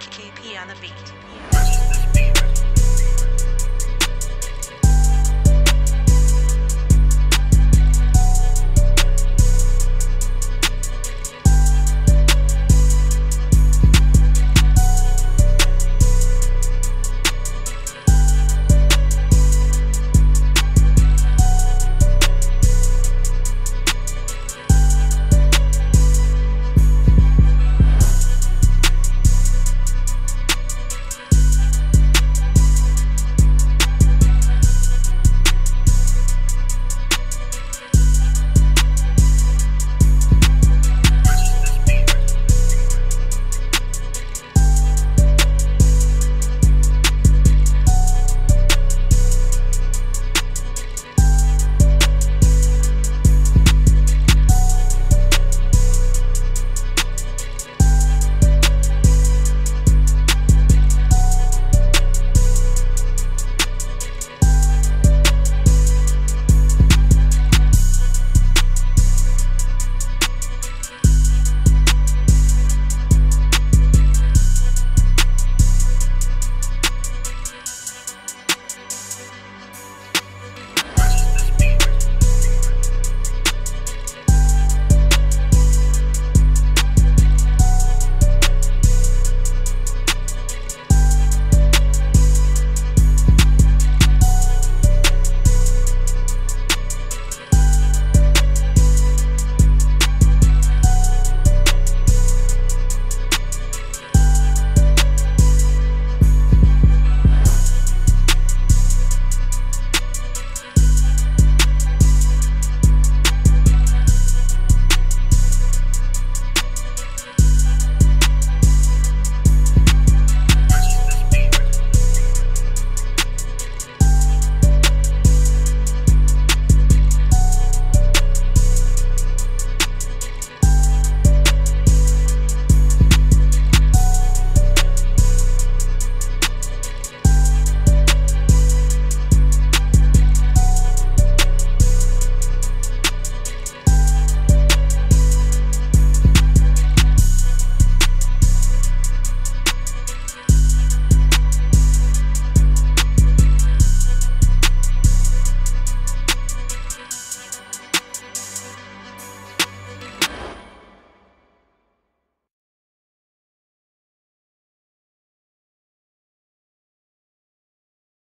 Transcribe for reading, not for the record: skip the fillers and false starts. KP on the beat.